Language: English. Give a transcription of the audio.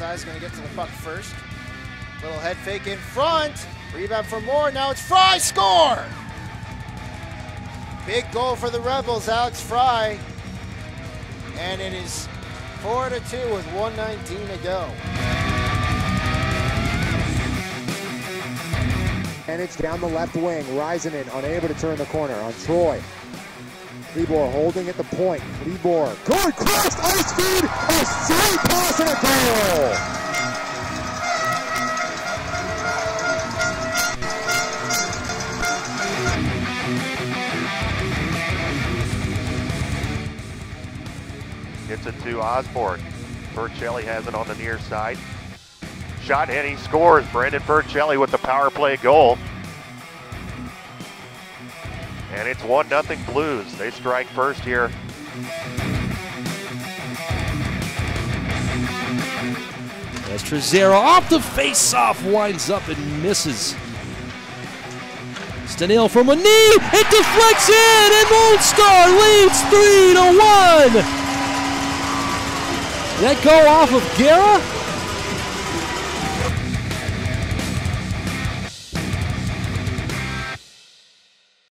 Banzai is going to get to the puck first. Little head fake in front. Rebound for Moore. Now it's Frye. Score! Big goal for the Rebels. Alex Frye. And it is 4-2 with 1:19 to go. And it's down the left wing. Rising in, unable to turn the corner on Troy. Leibor holding at the point. Leibor, good cross, ice feed, a save pass and a goal! Gets it to Osborne. Puricelli has it on the near side. Shot and he scores. Brandon Puricelli with the power play goal. And it's 1-0 Blues. They strike first here. As Trezera off the face-off, winds up and misses. Stinil from a knee, it deflects in, and Moonstar leads 3-1. Did that go off of Guerra?